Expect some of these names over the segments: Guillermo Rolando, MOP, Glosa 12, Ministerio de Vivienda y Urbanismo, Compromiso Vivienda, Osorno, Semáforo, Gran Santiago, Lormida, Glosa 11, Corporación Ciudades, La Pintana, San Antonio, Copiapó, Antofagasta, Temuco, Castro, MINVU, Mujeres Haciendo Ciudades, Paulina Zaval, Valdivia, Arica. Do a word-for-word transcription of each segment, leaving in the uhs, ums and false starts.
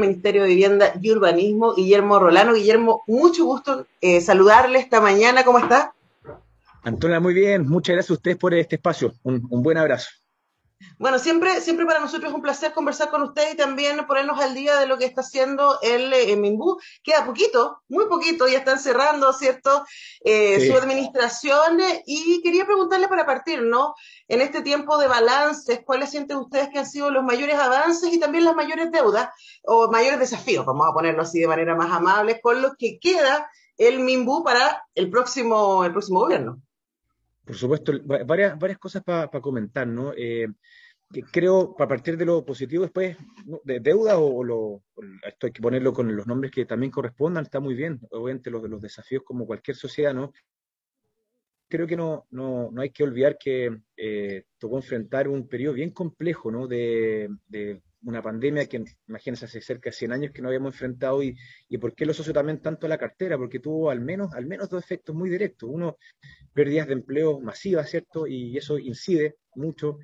Ministerio de Vivienda y Urbanismo, Guillermo Rolando. Guillermo, mucho gusto eh, saludarle esta mañana. ¿Cómo está? Antonia, muy bien. Muchas gracias a ustedes por este espacio. Un, un buen abrazo. Bueno, siempre, siempre para nosotros es un placer conversar con ustedes y también ponernos al día de lo que está haciendo el, el MINVU. Queda poquito, muy poquito, ya están cerrando, ¿cierto? Eh, sí. Su administración. Y quería preguntarle para partir, ¿no? En este tiempo de balances, ¿cuáles sienten ustedes que han sido los mayores avances y también las mayores deudas o mayores desafíos? Vamos a ponerlo así de manera más amable, con lo que queda el MINVU para el próximo, el próximo gobierno. Por supuesto, varias, varias cosas para pa comentar, ¿no? Eh, que creo, para partir de lo positivo, después, ¿no? de deuda o, o lo, esto hay que ponerlo con los nombres que también correspondan, está muy bien, obviamente los, los desafíos como cualquier sociedad, ¿no? Creo que no, no, no hay que olvidar que eh, tocó enfrentar un periodo bien complejo, ¿no? De, de una pandemia que, imagínense, hace cerca de cien años que no habíamos enfrentado, y, y por qué lo asocio también tanto a la cartera, porque tuvo al menos, al menos dos efectos muy directos. Uno, pérdidas de empleo masivas, ¿cierto? Y eso incide mucho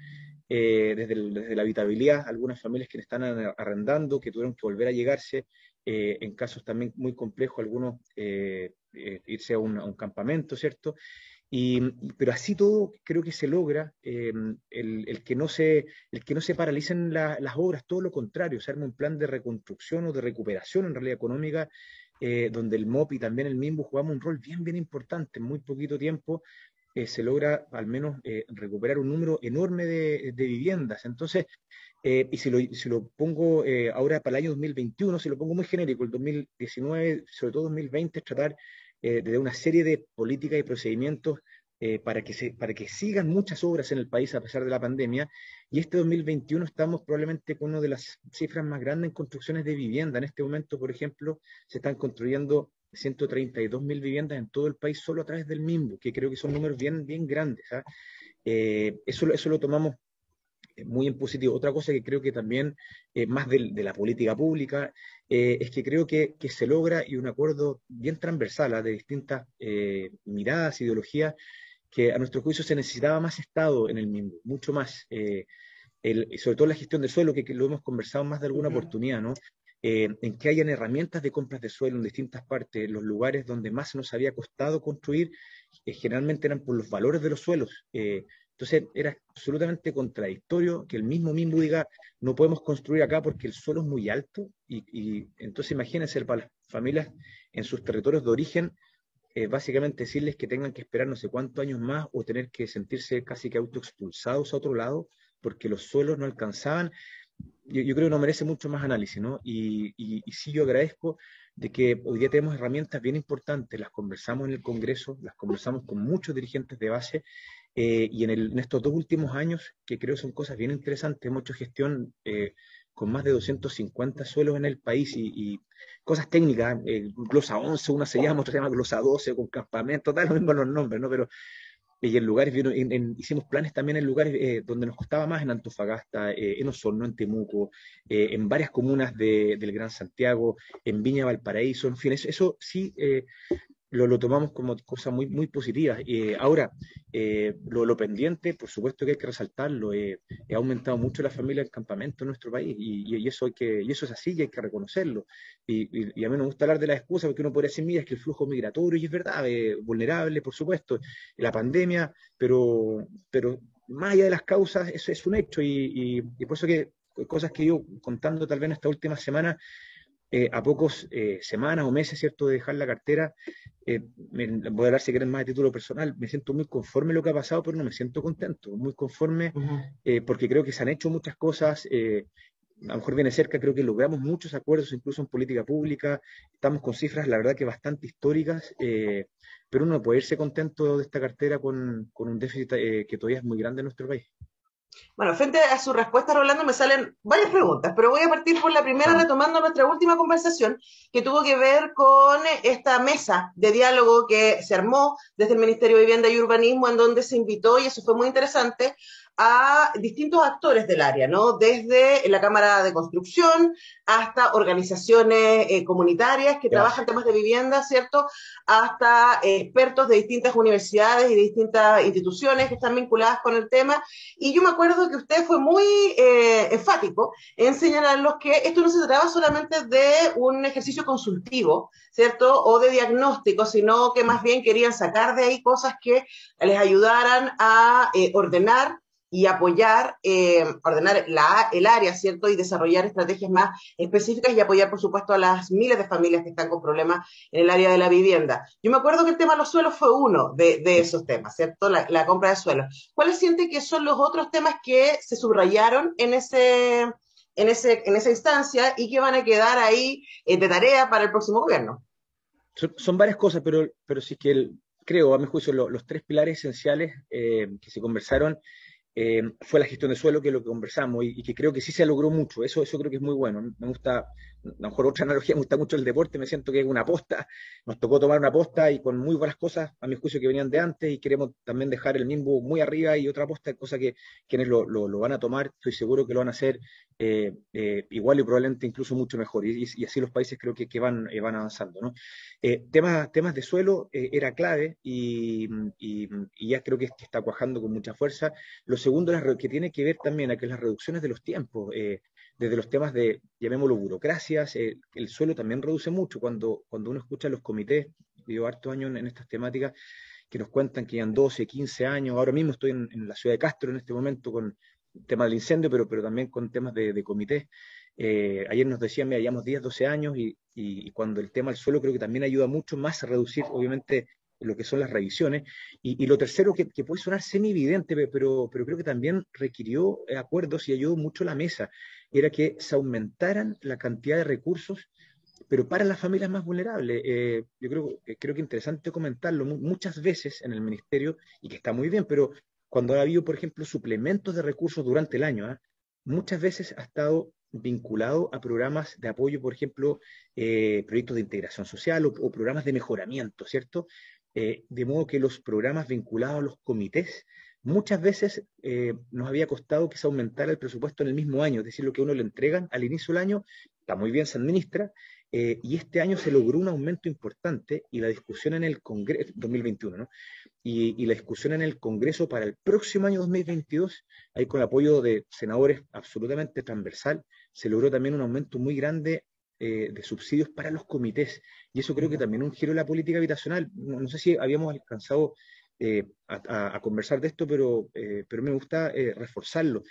eh, desde, el, desde la habitabilidad, algunas familias que están arrendando, que tuvieron que volver a llegarse, eh, en casos también muy complejos, algunos eh, eh, irse a un, a un campamento, ¿cierto? Y, pero así todo creo que se logra eh, el, el, que no se, el que no se paralicen la, las obras, todo lo contrario, se arma un plan de reconstrucción o de recuperación en realidad económica, eh, donde el MOP y también el MINVU jugamos un rol bien, bien importante. En muy poquito tiempo eh, se logra al menos eh, recuperar un número enorme de, de viviendas. Entonces, eh, y si lo, si lo pongo eh, ahora para el año dos mil veintiuno, si lo pongo muy genérico, el dos mil diecinueve, sobre todo dos mil veinte, es tratar Eh, de una serie de políticas y procedimientos eh, para, que se, para que sigan muchas obras en el país a pesar de la pandemia, y este dos mil veintiuno estamos probablemente con una de las cifras más grandes en construcciones de vivienda. En este momento, por ejemplo, se están construyendo ciento treinta y dos mil viviendas en todo el país solo a través del MINVU, que creo que son números bien, bien grandes, ¿eh? Eh, eso, eso lo tomamos muy en positivo. Otra cosa que creo que también, eh, más de, de la política pública, eh, es que creo que, que se logra, y un acuerdo bien transversal, ¿eh? de distintas eh, miradas, ideologías, que a nuestro juicio se necesitaba más Estado en el MINVU, mucho más, eh, el, sobre todo la gestión del suelo, que, que lo hemos conversado más de alguna uh-huh. oportunidad, ¿no? Eh, en que hayan herramientas de compras de suelo en distintas partes, los lugares donde más nos había costado construir, eh, generalmente eran por los valores de los suelos, eh, entonces era absolutamente contradictorio que el mismo MINVU diga no podemos construir acá porque el suelo es muy alto, y, y entonces imagínense para las familias en sus territorios de origen, eh, básicamente decirles que tengan que esperar no sé cuántos años más o tener que sentirse casi que autoexpulsados a otro lado porque los suelos no alcanzaban. Yo, yo creo que no merece mucho más análisis, ¿no? Y, y, y sí, yo agradezco de que hoy día tenemos herramientas bien importantes, las conversamos en el Congreso, las conversamos con muchos dirigentes de base, eh, y en, el, en estos dos últimos años, que creo son cosas bien interesantes, hemos hecho gestión eh, con más de doscientos cincuenta suelos en el país, y, y cosas técnicas, eh, Glosa once, una se llama, otra se llama Glosa doce, con campamento, tal, lo mismo los nombres, ¿no? Pero y en lugares, en, en, hicimos planes también en lugares eh, donde nos costaba más, en Antofagasta, eh, en Osorno, en Temuco, eh, en varias comunas de, del Gran Santiago, en Viña Valparaíso, en fin, eso, eso sí eh, lo, lo tomamos como cosas muy, muy positivas. Eh, ahora, eh, lo, lo pendiente, por supuesto que hay que resaltarlo, eh, ha aumentado mucho la familia del campamento en nuestro país, y, y, eso, hay que, y eso es así, y hay que reconocerlo. Y, y, y a mí me gusta hablar de las excusas, porque uno podría decir, mira, es que el flujo migratorio, y es verdad, eh, vulnerable, por supuesto, la pandemia, pero, pero más allá de las causas, eso es un hecho, y, y, y por eso que cosas que yo contando tal vez en esta última semana, Eh, a pocos eh, semanas o meses, ¿cierto?, de dejar la cartera, eh, me, voy a hablar si quieren más de título personal, me siento muy conforme lo que ha pasado, pero no me siento contento, muy conforme, uh-huh. eh, porque creo que se han hecho muchas cosas, eh, a lo mejor viene cerca, creo que logramos muchos acuerdos, incluso en política pública, estamos con cifras, la verdad que bastante históricas, eh, pero uno puede irse contento de esta cartera con, con un déficit eh, que todavía es muy grande en nuestro país. Bueno, frente a su respuesta, Rolando, me salen varias preguntas, pero voy a partir por la primera, retomando nuestra última conversación, que tuvo que ver con esta mesa de diálogo que se armó desde el Ministerio de Vivienda y Urbanismo, en donde se invitó, y eso fue muy interesante, a distintos actores del área, ¿no? Desde la Cámara de Construcción hasta organizaciones eh, comunitarias que claro. trabajan temas de vivienda, ¿cierto? Hasta eh, expertos de distintas universidades y de distintas instituciones que están vinculadas con el tema. Y yo me acuerdo que usted fue muy eh, enfático en señalarlos que esto no se trataba solamente de un ejercicio consultivo, ¿cierto? O de diagnóstico, sino que más bien querían sacar de ahí cosas que les ayudaran a eh, ordenar y apoyar, eh, ordenar la, el área, ¿cierto? Y desarrollar estrategias más específicas y apoyar, por supuesto, a las miles de familias que están con problemas en el área de la vivienda. Yo me acuerdo que el tema de los suelos fue uno de, de esos temas, ¿cierto? La, la compra de suelos. ¿Cuáles sienten que son los otros temas que se subrayaron en ese, en ese, en esa instancia y que van a quedar ahí eh, de tarea para el próximo gobierno? Son, son varias cosas, pero, pero sí que el, creo, a mi juicio, lo, los tres pilares esenciales eh, que se conversaron Eh, fue la gestión de suelo, que es lo que conversamos, y, y que creo que sí se logró mucho. Eso, eso creo que es muy bueno. Me gusta, a lo mejor otra analogía, me gusta mucho el deporte, me siento que es una aposta. Nos tocó tomar una aposta y con muy buenas cosas, a mi juicio, que venían de antes, y queremos también dejar el MINVU muy arriba y otra aposta, cosa que quienes lo, lo, lo van a tomar, estoy seguro que lo van a hacer eh, eh, igual y probablemente incluso mucho mejor, y, y así los países creo que, que van, eh, van avanzando, ¿no? Eh, temas, temas de suelo eh, era clave y, y, y ya creo que está cuajando con mucha fuerza. Los segundo, que tiene que ver también a que las reducciones de los tiempos, eh, desde los temas de, llamémoslo, burocracias, eh, el suelo también reduce mucho. Cuando, cuando uno escucha los comités, llevo hartos años en, en estas temáticas, que nos cuentan que llevan doce, quince años. Ahora mismo estoy en, en la ciudad de Castro en este momento con el tema del incendio, pero, pero también con temas de, de comités. Eh, ayer nos decían, mira, llevamos diez, doce años, y, y, y cuando el tema del suelo creo que también ayuda mucho más a reducir, obviamente, lo que son las revisiones, y, y lo tercero que, que puede sonar semi-evidente, pero, pero creo que también requirió acuerdos y ayudó mucho la mesa, era que se aumentaran la cantidad de recursos, pero para las familias más vulnerables. Eh, yo creo, creo que es interesante comentarlo, muchas veces en el Ministerio, y que está muy bien, pero cuando ha habido, por ejemplo, suplementos de recursos durante el año, ¿eh? muchas veces ha estado vinculado a programas de apoyo, por ejemplo, eh, proyectos de integración social o, o programas de mejoramiento, ¿cierto? Eh, de modo que los programas vinculados a los comités, muchas veces eh, nos había costado que se aumentara el presupuesto en el mismo año, es decir, lo que uno le entregan al inicio del año, está muy bien, se administra, eh, y este año se logró un aumento importante, y la discusión en el Congreso, dos mil veintiuno, ¿no? Y, y la discusión en el Congreso para el próximo año dos mil veintidós, ahí con el apoyo de senadores absolutamente transversal, se logró también un aumento muy grande Eh, de subsidios para los comités, y eso creo que también un giro en la política habitacional. No, no sé si habíamos alcanzado eh, a, a conversar de esto, pero, eh, pero me gusta eh, reforzarlo.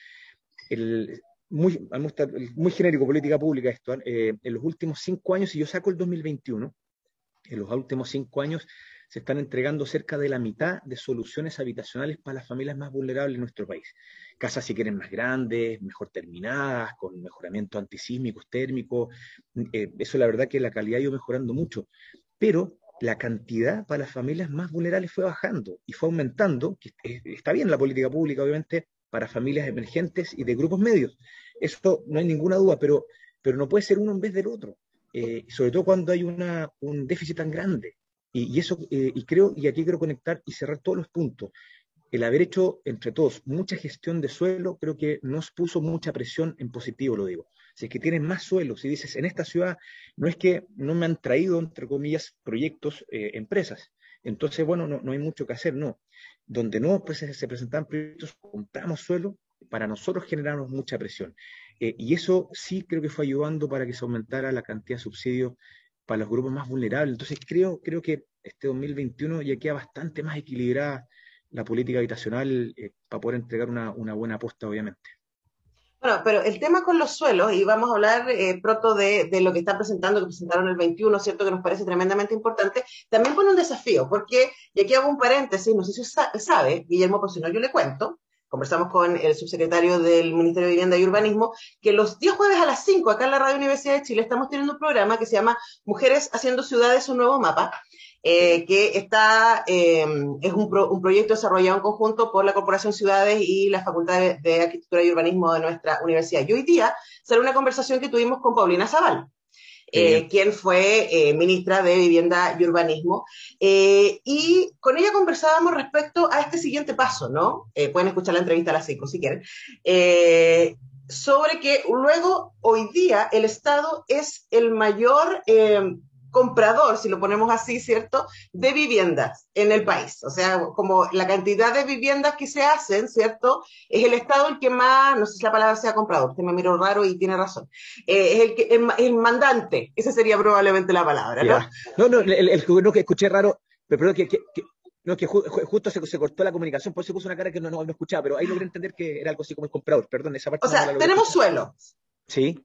El, muy, me gusta, muy genérico, política pública esto, eh, en los últimos cinco años, si yo saco el dos mil veintiuno, en los últimos cinco años se están entregando cerca de la mitad de soluciones habitacionales para las familias más vulnerables en nuestro país. Casas, si quieren, más grandes, mejor terminadas, con mejoramiento antisísmicos, térmicos. Eh, eso la verdad que la calidad ha ido mejorando mucho. Pero la cantidad para las familias más vulnerables fue bajando y fue aumentando. Está bien la política pública, obviamente, para familias emergentes y de grupos medios. Eso no hay ninguna duda, pero, pero no puede ser uno en vez del otro. Eh, sobre todo cuando hay una, un déficit tan grande. Y, y eso, eh, y creo, y aquí quiero conectar y cerrar todos los puntos. El haber hecho, entre todos, mucha gestión de suelo, creo que nos puso mucha presión en positivo, lo digo. Si es que tienes más suelo, si dices, en esta ciudad, no es que no me han traído, entre comillas, proyectos, eh, empresas. Entonces, bueno, no, no hay mucho que hacer, no. Donde no pues, se presentaban proyectos, compramos suelo, para nosotros generamos mucha presión. Eh, y eso sí creo que fue ayudando para que se aumentara la cantidad de subsidios para los grupos más vulnerables. Entonces creo, creo que este dos mil veintiuno ya queda bastante más equilibrada la política habitacional eh, para poder entregar una, una buena apuesta, obviamente. Bueno, pero el tema con los suelos, y vamos a hablar eh, pronto de, de lo que están presentando, que presentaron el veintiuno, ¿cierto?, que nos parece tremendamente importante, también pone un desafío, porque, y aquí hago un paréntesis, no sé si usted sabe, Guillermo, por si no yo le cuento, conversamos con el subsecretario del Ministerio de Vivienda y Urbanismo, que los días jueves a las cinco, acá en la Radio Universidad de Chile, estamos teniendo un programa que se llama Mujeres Haciendo Ciudades, un nuevo mapa, eh, que está eh, es un, pro, un proyecto desarrollado en conjunto por la Corporación Ciudades y la Facultad de, de Arquitectura y Urbanismo de nuestra universidad. Y hoy día será una conversación que tuvimos con Paulina Zaval, eh, quien fue eh, ministra de Vivienda y Urbanismo, eh, y con ella conversábamos respecto a este siguiente paso, ¿no? Eh, pueden escuchar la entrevista a las cinco si quieren, eh, sobre que luego, hoy día, el Estado es el mayor... Eh, comprador, si lo ponemos así, ¿cierto?, de viviendas en el país. O sea, como la cantidad de viviendas que se hacen, ¿cierto?, es el Estado el que más, no sé si la palabra sea comprador, usted me miró raro y tiene razón, eh, es el, que, el, el mandante, esa sería probablemente la palabra, ¿no? Ya. No, no, el, el no, que escuché raro, pero perdón, que, que, que, no, que ju, justo se, se cortó la comunicación, por eso puso una cara que no, no, no escuchaba, pero ahí logré entender que era algo así como el comprador, perdón, esa parte. O sea, no tenemos suelo. Sí.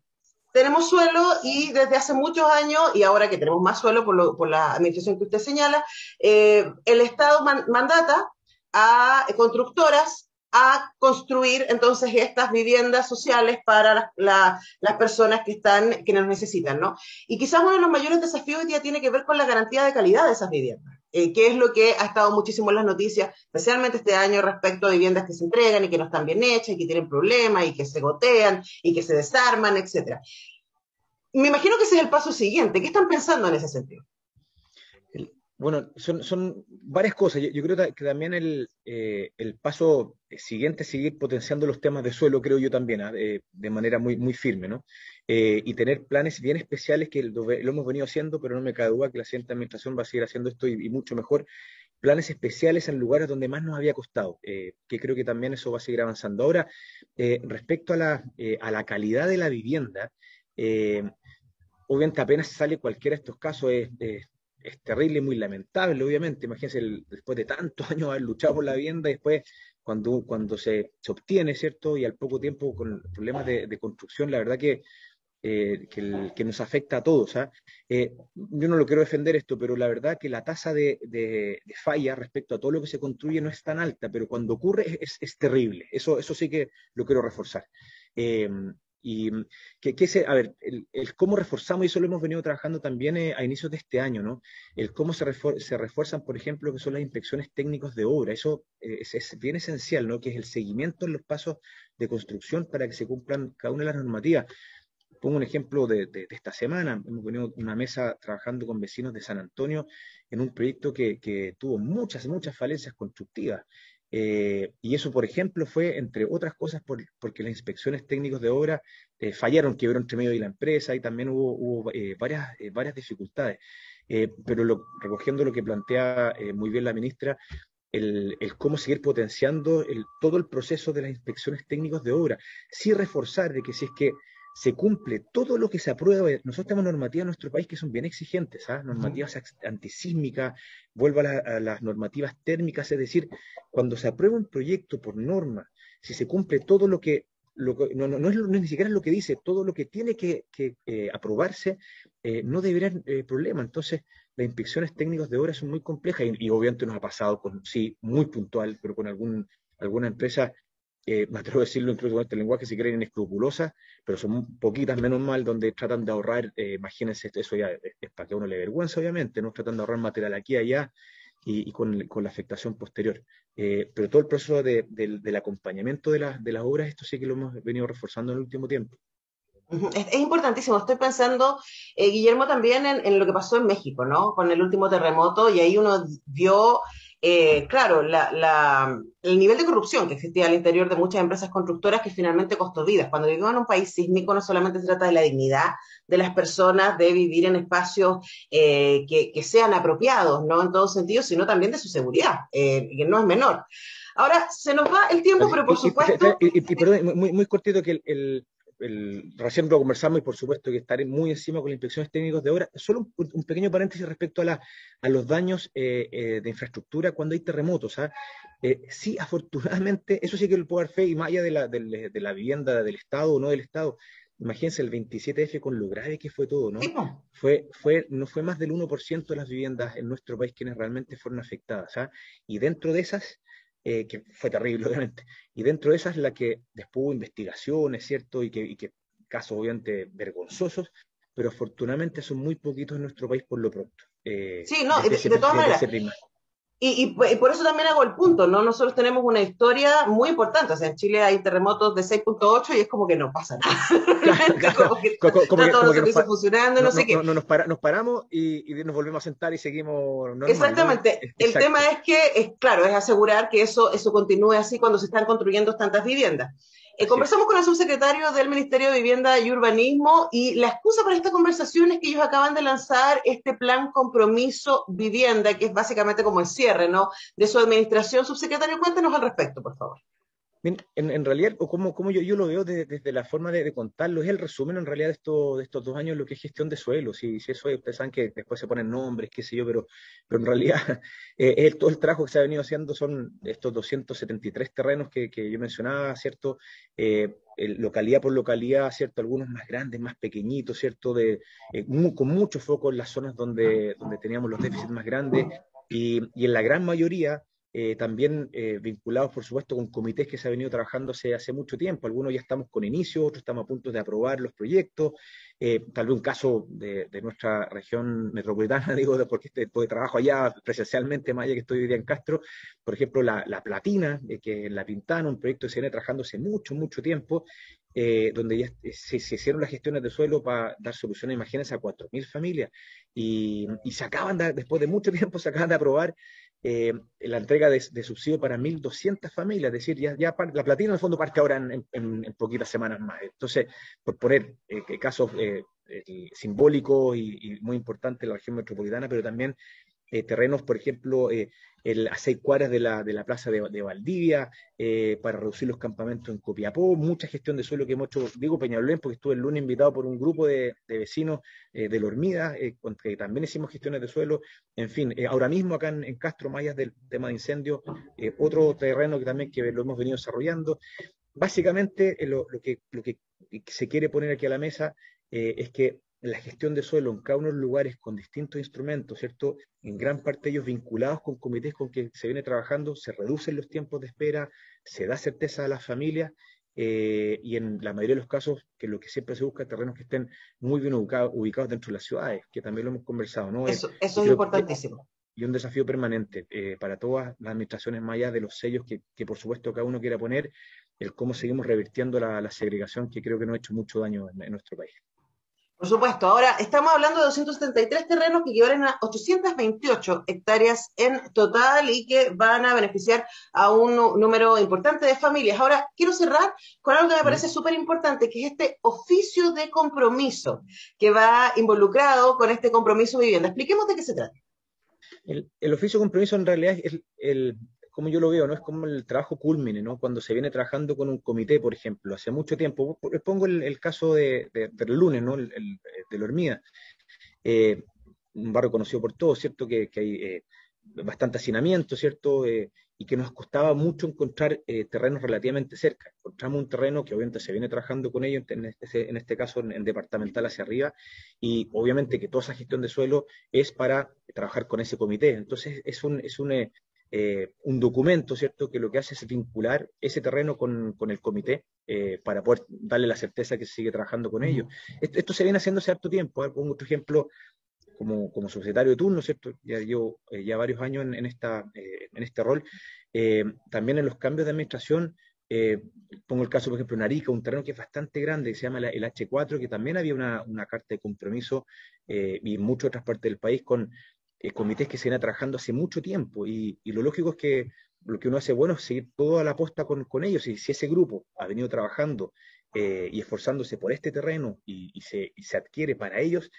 Tenemos suelo y desde hace muchos años, y ahora que tenemos más suelo por, lo, por la administración que usted señala, eh, el Estado man, mandata a constructoras a construir entonces estas viviendas sociales para la, la, las personas que están, que nos necesitan, ¿no? Y quizás uno de los mayores desafíos hoy día tiene que ver con la garantía de calidad de esas viviendas. Eh, que es lo que ha estado muchísimo en las noticias, especialmente este año, respecto a viviendas que se entregan y que no están bien hechas, y que tienen problemas, y que se gotean, y que se desarman, etcétera. Me imagino que ese es el paso siguiente. ¿Qué están pensando en ese sentido? Bueno, son, son varias cosas. Yo, yo creo que también el, eh, el paso siguiente es seguir potenciando los temas de suelo, creo yo también, eh, de manera muy, muy firme, ¿no? Eh, y tener planes bien especiales que lo, lo hemos venido haciendo, pero no me cabe duda que la siguiente administración va a seguir haciendo esto y, y mucho mejor. Planes especiales en lugares donde más nos había costado, eh, que creo que también eso va a seguir avanzando. Ahora, eh, respecto a la, eh, a la calidad de la vivienda, eh, obviamente apenas sale cualquiera de estos casos, es... Eh, es terrible y muy lamentable, obviamente. Imagínense, el, después de tantos años haber luchado por la vivienda, y después cuando, cuando se, se obtiene, ¿cierto? Y al poco tiempo con problemas de, de construcción, la verdad que, eh, que, el, que nos afecta a todos. ¿eh? Eh, yo no lo quiero defender esto, pero la verdad que la tasa de, de, de falla respecto a todo lo que se construye no es tan alta, pero cuando ocurre es, es terrible. Eso, eso sí que lo quiero reforzar. Eh, Y que, que ese, a ver, el, el cómo reforzamos, y eso lo hemos venido trabajando también eh, a inicios de este año, ¿no? El cómo se, refor se refuerzan, por ejemplo, que son las inspecciones técnicas de obra. Eso eh, es, es bien esencial, ¿no? Que es el seguimiento en los pasos de construcción para que se cumplan cada una de las normativas. Pongo un ejemplo de, de, de esta semana. Hemos venido una mesa trabajando con vecinos de San Antonio en un proyecto que, que tuvo muchas, muchas falencias constructivas. Eh, y eso, por ejemplo, fue, entre otras cosas, por, porque las inspecciones técnicas de obra eh, fallaron, quebró entre medio de la empresa y también hubo, hubo eh, varias, eh, varias dificultades. Eh, pero lo, recogiendo lo que plantea eh, muy bien la ministra, el, el cómo seguir potenciando el, todo el proceso de las inspecciones técnicas de obra, sí reforzar de que si es que se cumple todo lo que se aprueba. Nosotros tenemos normativas en nuestro país que son bien exigentes, ¿eh? normativas uh-huh. antisísmicas, vuelvo a, la, a las normativas térmicas, es decir, cuando se aprueba un proyecto por norma, si se cumple todo lo que, lo que no, no, no, es, no es ni siquiera lo que dice, todo lo que tiene que, que eh, aprobarse, eh, no deberá eh, problema. Entonces, las inspecciones técnicas de obra son muy complejas y, y obviamente nos ha pasado, con sí, muy puntual, pero con algún, alguna empresa... Eh, me atrevo a decirlo incluso con este lenguaje, si creen inescrupulosas, pero son poquitas, menos mal, donde tratan de ahorrar, eh, imagínense, eso ya es, es para que a uno le vergüenza, obviamente, ¿no? Tratan de ahorrar material aquí, allá, y, y con, con la afectación posterior. Eh, pero todo el proceso de, de, del acompañamiento de, la, de las obras, esto sí que lo hemos venido reforzando en el último tiempo. Es, es importantísimo. Estoy pensando, eh, Guillermo, también en, en lo que pasó en México, ¿no? Con el último terremoto, y ahí uno vio... Eh, claro, la, la, el nivel de corrupción que existía al interior de muchas empresas constructoras que finalmente costó vidas. Cuando vivimos en un país sísmico no solamente se trata de la dignidad de las personas, de vivir en espacios eh, que, que sean apropiados, no en todo sentido, sino también de su seguridad, eh, que no es menor. Ahora, se nos va el tiempo, pero por supuesto... Y, y, y, y perdón, muy, muy cortito que el... el... El, recién lo conversamos y por supuesto que estaré muy encima con las inspecciones técnicas de obra. Solo un, un pequeño paréntesis respecto a, la, a los daños eh, eh, de infraestructura cuando hay terremotos. ¿Ah? Eh, sí, afortunadamente, eso sí que lo puedo dar fe, y más allá de la, de, de la vivienda del Estado o no del Estado. Imagínense el veintisiete efe con lo grave que fue todo, ¿no? Sí, no. Fue, fue, no fue más del uno por ciento de las viviendas en nuestro país quienes realmente fueron afectadas. ¿Ah? Y dentro de esas... Eh, que fue terrible, obviamente, y dentro de esas la que después hubo investigaciones, ¿cierto?, y que, y que casos obviamente vergonzosos, pero afortunadamente son muy poquitos en nuestro país por lo pronto. Eh, sí, no, de, de, de todas maneras, Y, y, y por eso también hago el punto, ¿no? Nosotros tenemos una historia muy importante, o sea, en Chile hay terremotos de seis punto ocho y es como que no pasa nada. Claro, claro. Como que, como, como está que, todo como los servicios funcionando, no, no sé no, qué. No, no, nos, para, nos paramos y, y nos volvemos a sentar y seguimos normal. Exactamente. ¿No? El Exacto. tema es que, es, claro, es asegurar que eso, eso continúe así cuando se están construyendo tantas viviendas. Eh, conversamos con el subsecretario del Ministerio de Vivienda y Urbanismo y la excusa para esta conversación es que ellos acaban de lanzar este plan Compromiso Vivienda, que es básicamente como el cierre, ¿no?, de su administración. Subsecretario, cuéntenos al respecto, por favor. Bien, en, en realidad, o como, como yo, yo lo veo desde, desde la forma de, de contarlo, es el resumen en realidad de, esto, de estos dos años lo que es gestión de suelos. Si, si eso, ustedes saben que después se ponen nombres, qué sé yo, pero, pero en realidad eh, el, todo el trabajo que se ha venido haciendo son estos doscientos setenta y tres terrenos que, que yo mencionaba, ¿cierto? Eh, localidad por localidad, ¿cierto? Algunos más grandes, más pequeñitos, ¿cierto? De, eh, muy, con mucho foco en las zonas donde, donde teníamos los déficits más grandes y, y en la gran mayoría... Eh, también eh, vinculados, por supuesto, con comités que se ha venido trabajando hace, hace mucho tiempo. Algunos ya estamos con inicio, otros estamos a punto de aprobar los proyectos. Eh, tal vez un caso de, de nuestra región metropolitana, digo, porque este, porque trabajo allá presencialmente, más allá que estoy hoy día en Castro. Por ejemplo, la, la Platina, eh, que es La Pintana, un proyecto que se viene trabajando hace mucho, mucho tiempo, Eh, donde ya se, se hicieron las gestiones de suelo para dar soluciones, imagínense, a cuatro mil familias, y, y se acaban de, después de mucho tiempo, se acaban de aprobar eh, la entrega de, de subsidio para mil doscientas familias, es decir, ya, ya la Platina en el fondo parte ahora en, en, en poquitas semanas más. Entonces, por poner eh, casos eh, eh, simbólicos y, y muy importantes en la región metropolitana, pero también Eh, terrenos, por ejemplo, eh, el, a seis cuadras de la, de la plaza de, de Valdivia, eh, para reducir los campamentos en Copiapó, mucha gestión de suelo que hemos hecho, digo Peñalolén, porque estuve el lunes invitado por un grupo de, de vecinos eh, de Lormida, eh, con que también hicimos gestiones de suelo, en fin, eh, ahora mismo acá en, en Castro, Mayas del tema de incendio, eh, otro terreno que también que lo hemos venido desarrollando. Básicamente, eh, lo, lo, que, lo que se quiere poner aquí a la mesa eh, es que la gestión de suelo en cada uno de los lugares con distintos instrumentos, ¿cierto? En gran parte ellos vinculados con comités con que se viene trabajando, se reducen los tiempos de espera, se da certeza a las familias, eh, y en la mayoría de los casos, que lo que siempre se busca, terrenos que estén muy bien ubicados, ubicados dentro de las ciudades, que también lo hemos conversado, ¿no? Eso, eso es importantísimo. Y un desafío permanente eh, para todas las administraciones, más allá de los sellos que, que por supuesto cada uno quiera poner, el cómo seguimos revirtiendo la, la segregación, que creo que no ha hecho mucho daño en, en nuestro país. Por supuesto, ahora estamos hablando de doscientos setenta y tres terrenos que equivalen a ochocientas veintiocho hectáreas en total y que van a beneficiar a un número importante de familias. Ahora, quiero cerrar con algo que me parece súper importante, que es este oficio de compromiso que va involucrado con este compromiso vivienda. Expliquemos de qué se trata. El, el oficio de compromiso en realidad es el... el... como yo lo veo, ¿no? Es como el trabajo culmine, ¿no? Cuando se viene trabajando con un comité, por ejemplo, hace mucho tiempo. Pongo el, el caso de, de, del lunes, ¿no? El, el, de Lormida, eh, un barrio conocido por todos, ¿cierto? Que, que hay eh, bastante hacinamiento, ¿cierto? Eh, y que nos costaba mucho encontrar eh, terrenos relativamente cerca. Encontramos un terreno que obviamente se viene trabajando con ellos, en este, en este caso en, en departamental hacia arriba, y obviamente que toda esa gestión de suelo es para trabajar con ese comité. Entonces es un... Es un eh, Eh, un documento, ¿cierto?, que lo que hace es vincular ese terreno con, con el comité eh, para poder darle la certeza que se sigue trabajando con ellos. Esto, esto se viene haciendo hace harto tiempo. A ver, pongo otro ejemplo, como, como subsecretario de turno, ¿cierto?, ya llevo eh, ya varios años en, en, esta, eh, en este rol. Eh, también en los cambios de administración, eh, pongo el caso, por ejemplo, en Arica, un terreno que es bastante grande, que se llama la, el hache cuatro, que también había una, una carta de compromiso, eh, y en muchas otras partes del país con... Eh, comités que se vienen trabajando hace mucho tiempo, y, y lo lógico es que lo que uno hace bueno es seguir toda la posta con, con ellos, y si ese grupo ha venido trabajando eh, y esforzándose por este terreno, y, y, se, y se adquiere para ellos,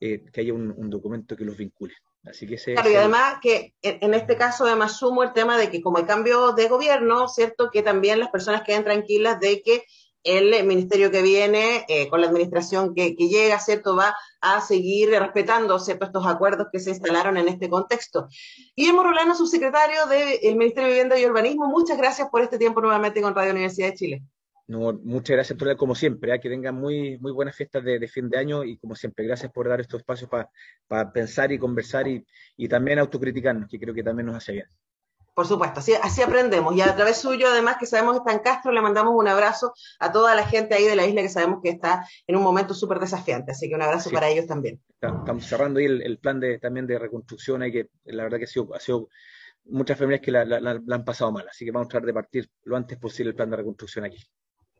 eh, que haya un, un documento que los vincule. Así que ese, claro, y además que en este caso además sumo el tema de que como hay cambio de gobierno, ¿cierto?, que también las personas queden tranquilas de que el ministerio que viene, eh, con la administración que, que llega, ¿cierto?, va a seguir respetando, ¿cierto?, estos acuerdos que se instalaron en este contexto. Guillermo Rolando, subsecretario del Ministerio de Vivienda y Urbanismo, muchas gracias por este tiempo nuevamente con Radio Universidad de Chile. No, muchas gracias, Tula, como siempre, ¿eh? Que tengan muy, muy buenas fiestas de, de fin de año, y como siempre, gracias por dar estos espacios para pa pensar y conversar, y, y también autocriticarnos, que creo que también nos hace bien. Por supuesto, así, así aprendemos, y a través suyo, además, que sabemos que está en Castro, le mandamos un abrazo a toda la gente ahí de la isla que sabemos que está en un momento súper desafiante, así que un abrazo sí, para ellos también. Estamos cerrando ahí el, el plan de, también de reconstrucción, ahí que la verdad que ha sido, ha sido muchas familias que la, la, la han pasado mal, así que vamos a tratar de partir lo antes posible el plan de reconstrucción aquí.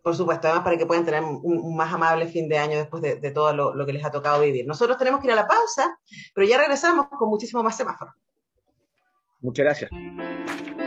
Por supuesto, además para que puedan tener un, un más amable fin de año después de, de todo lo, lo que les ha tocado vivir. Nosotros tenemos que ir a la pausa, pero ya regresamos con muchísimo más semáforo. Muchas gracias.